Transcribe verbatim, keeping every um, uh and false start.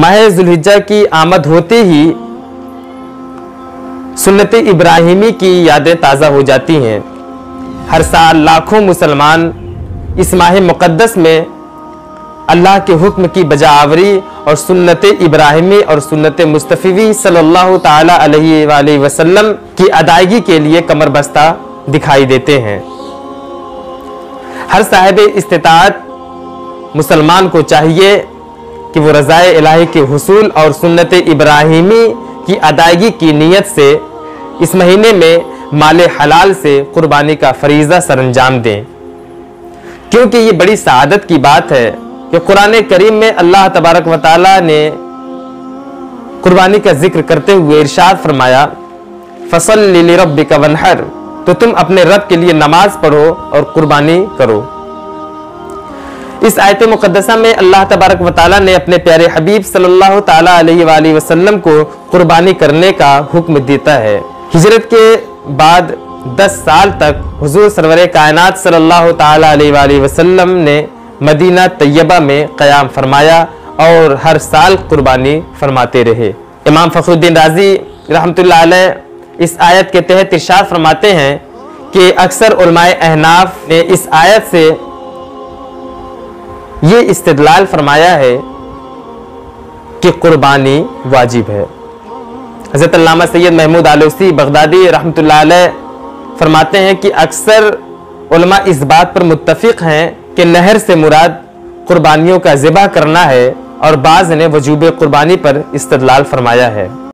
माह जुल्हिज्जा की आमद होते ही सुन्नत इब्राहिमी की यादें ताज़ा हो जाती हैं। हर साल लाखों मुसलमान इस माह मुक़द्दस में अल्लाह के हुक्म की बजावरी और सुन्नत इब्राहिमी और सुन्नत मुस्तफ़ी सल्लल्लाहु ताला अलैहि वसल्लम की अदायगी के लिए कमर बस्ता दिखाई देते हैं। हर साहिब इस्तिताअत मुसलमान को चाहिए कि वो रज़ाए इलाही के हुसूल और सुन्नत इब्राहिमी की अदायगी की नीयत से इस महीने में माले हलाल से कुर्बानी का फरीज़ा सरंजाम दें, क्योंकि ये बड़ी सआदत की बात है कि कुरान करीम में अल्लाह तबारक व तआला ने कुर्बानी का जिक्र करते हुए इरशाद फरमाया, फसल्लि लिरब्बिका वन्हर, तो तुम अपने रब के लिए नमाज पढ़ो और कुर्बानी करो। इस आयत मुक़द्दसा में अल्लाह तबारक व तआला ने अपने प्यारे हबीब सल्लल्लाहु ताला अलैहि वसल्लम को कुर्बानी करने का हुक्म देता है। हिजरत के बाद दस साल तक हुजूर सरवरे कायनात सल्लल्लाहु ताला अलैहि वसल्लम ने मदीना तैयबा में क़याम फरमाया और हर साल कुर्बानी फरमाते रहे। इमाम फखरुद्दीन राज़ी रहमतुल्लाह अलैह इस आयत के तहत इरशाद फरमाते हैं कि अक्सर उलमाए अहनाफ ने इस आयत से ये इस्तिदलाल फरमाया है कि कुर्बानी वाजिब है। हज़रत अल्लामा सैयद महमूद आलूसी बगदादी रहमतुल्लाह अलैह फरमाते हैं कि अक्सर उलमा इस बात पर मुत्तफिक हैं कि नहर से मुराद कुर्बानियों का ज़िबा करना है और बाज़ ने वजूब कुर्बानी पर इस्तिदलाल फरमाया है।